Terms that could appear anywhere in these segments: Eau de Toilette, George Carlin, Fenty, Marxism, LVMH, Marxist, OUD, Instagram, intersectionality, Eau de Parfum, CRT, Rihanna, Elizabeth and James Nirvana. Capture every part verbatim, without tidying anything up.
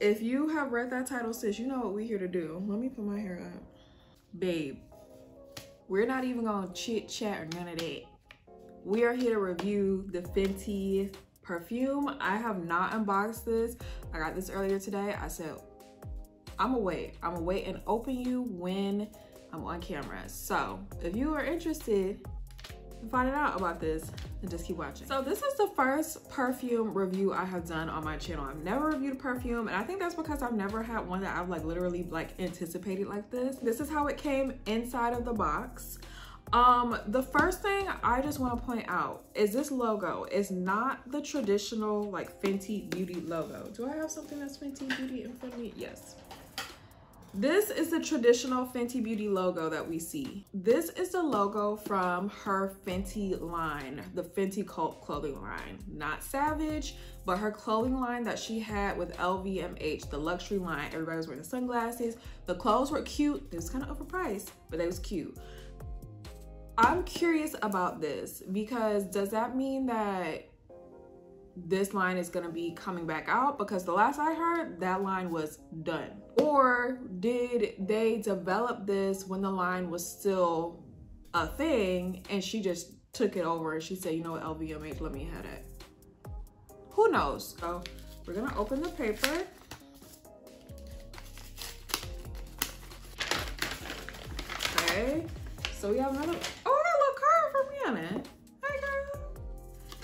If you have read that title, sis, you know what we're here to do. Let me put my hair up. Babe, we're not even gonna chit chat or none of that. We are here to review the Fenty perfume. I have not unboxed this. I got this earlier today. I said, I'ma wait. I'ma wait and open you when I'm on camera. So if you are interested in finding out about this, and just keep watching. So this is the first perfume review I have done on my channel. I've never reviewed a perfume, and I think that's because I've never had one that I've like literally like anticipated like this. This is how it came inside of the box. Um, the first thing I just want to point out is this logo. It's not the traditional like Fenty Beauty logo. Do I have something that's Fenty Beauty in front of me? Yes. This is the traditional Fenty Beauty logo that we see. This is the logo from her Fenty line, the Fenty cult clothing line. Not Savage, but her clothing line that she had with L V M H, the luxury line. Everybody was wearing sunglasses. The clothes were cute. It was kind of overpriced, but they was cute. I'm curious about this because does that mean that this line is gonna be coming back out? Because the last I heard, that line was done. Or did they develop this when the line was still a thing and she just took it over and she said, you know what, L V M H, let me have that. Who knows? So we're gonna open the paper. Okay, so we have another, oh, that little card from Rihanna.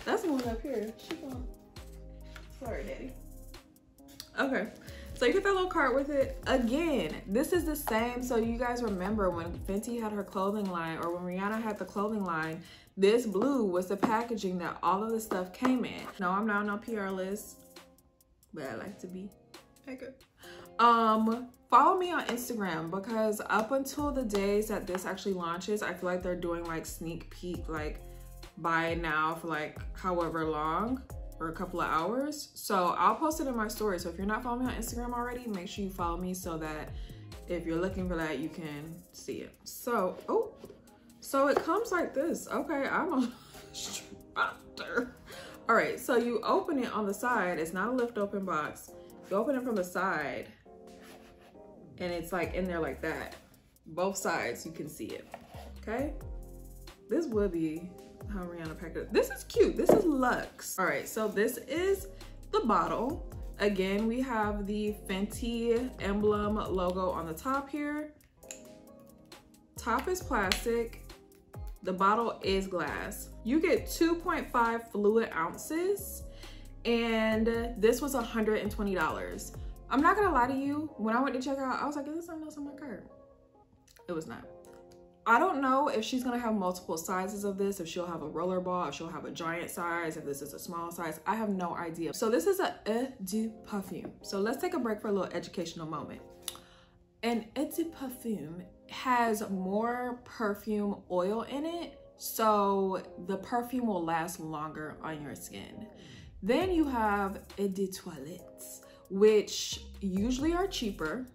That's the one up here. She gone. Sorry, Daddy. Okay, so you get that little card with it. Again, this is the same. So you guys remember when Fenty had her clothing line, or when Rihanna had the clothing line, this blue was the packaging that all of the stuff came in. No, I'm not on a P R list, but I like to be. Okay. Um, follow me on Instagram because up until the days that this actually launches, I feel like they're doing like sneak peek, like buy it now for like however long or a couple of hours. So I'll post it in my story. So if you're not following me on Instagram already, make sure you follow me so that if you're looking for that, you can see it. So, oh, so it comes like this. Okay, I'm a doctor. All right, so you open it on the side. It's not a lift open box. You open it from the side and it's like in there like that. Both sides, you can see it, okay? This would be how Rihanna packed it. This is cute. This is luxe. All right, so this is the bottle. Again, we have the Fenty emblem logo on the top here. Top is plastic. The bottle is glass. You get two point five fluid ounces, and this was one hundred twenty dollars. I'm not gonna lie to you. When I went to check out, I was like, is this something else on my card? It was not. I don't know if she's gonna have multiple sizes of this, if she'll have a rollerball, if she'll have a giant size, if this is a small size. I have no idea. So this is a Eau de Parfum. So let's take a break for a little educational moment. An Eau de Parfum has more perfume oil in it, so the perfume will last longer on your skin. Then you have Eau de Toilette, which usually are cheaper,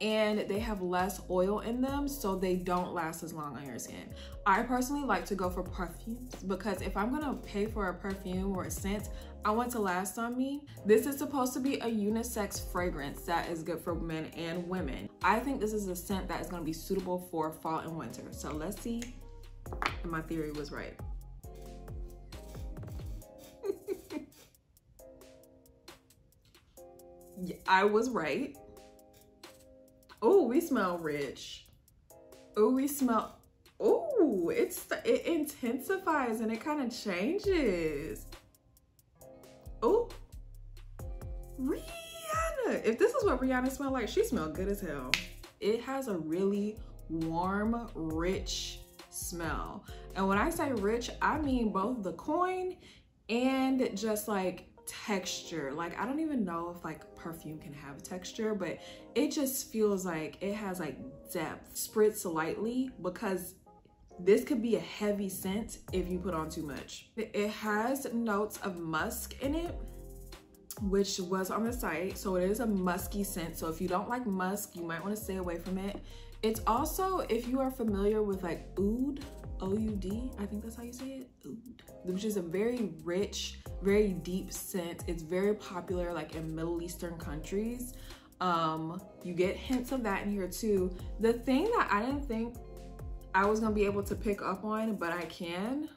and they have less oil in them, so they don't last as long on your skin. I personally like to go for perfumes because if I'm gonna pay for a perfume or a scent, I want to last on me. This is supposed to be a unisex fragrance that is good for men and women. I think this is a scent that is gonna be suitable for fall and winter. So let's see if my theory was right. Yeah, I was right. Oh, we smell rich. Oh, we smell, oh, it's, it intensifies and it kind of changes. Oh, Rihanna. If this is what Rihanna smelled like, she smelled good as hell. It has a really warm, rich smell. And when I say rich, I mean both the coin and just like texture. Like, I don't even know if like perfume can have texture, but it just feels like it has like depth. Spritz lightly because this could be a heavy scent if you put on too much. It has notes of musk in it, which was on the site. So it is a musky scent. So if you don't like musk, you might want to stay away from it. It's also, if you are familiar with like oud, O U D, I think that's how you say it, O U D, which is a very rich, very deep scent. It's very popular like in Middle Eastern countries. Um, you get hints of that in here too. The thing that I didn't think I was gonna be able to pick up on, but I can,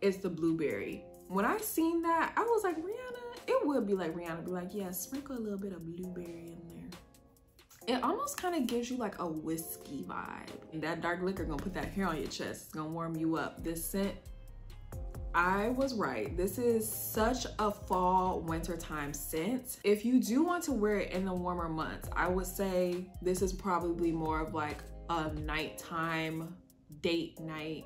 is the blueberry. When I seen that, I was like, Rihanna, it would be like Rihanna, be like, yeah, sprinkle a little bit of blueberry in there. It almost kind of gives you like a whiskey vibe. And that dark liquor gonna put that hair on your chest. It's gonna warm you up. This scent, I was right. This is such a fall wintertime scent. If you do want to wear it in the warmer months, I would say this is probably more of like a nighttime, date night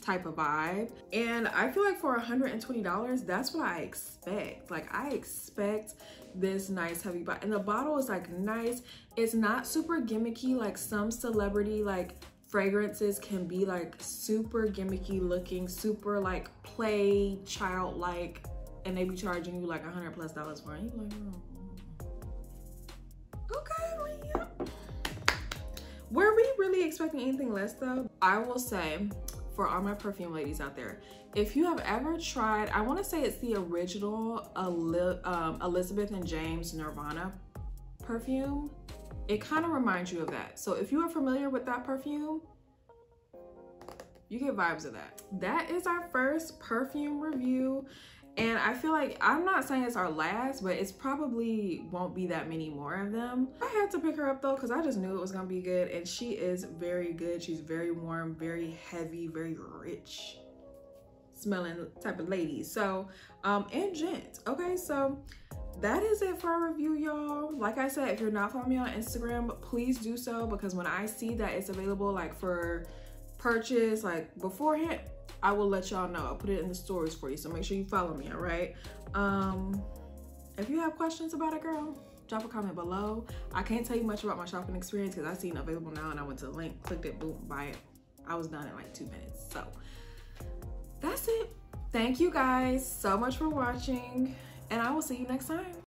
type of vibe. And I feel like for one hundred twenty dollars, that's what I expect. Like I expect this nice heavy bottle. And the bottle is like nice. It's not super gimmicky like some celebrity like fragrances can be, like super gimmicky looking, super like play, childlike, and they be charging you like a hundred plus dollars for it. You like, oh. Okay, Rihanna. Were we really expecting anything less though? I will say, for all my perfume ladies out there, if you have ever tried, I want to say it's the original um, Elizabeth and James Nirvana perfume. It kind of reminds you of that. So if you are familiar with that perfume, you get vibes of that. That is our first perfume review. And I feel like, I'm not saying it's our last, but it's probably won't be that many more of them. I had to pick her up though, cause I just knew it was gonna be good. And she is very good. She's very warm, very heavy, very rich smelling type of lady. So, um, and gent, okay, so that is it for our review, y'all. Like I said, if you're not following me on Instagram, please do so, because when I see that it's available like for purchase, like beforehand, I will let y'all know. I'll put it in the stories for you, so make sure you follow me, all right? Um, if you have questions about it, girl, drop a comment below. I can't tell you much about my shopping experience because I seen it available now and I went to the link, clicked it, boom, buy it. I was done in like two minutes, so that's it. Thank you guys so much for watching, and I will see you next time.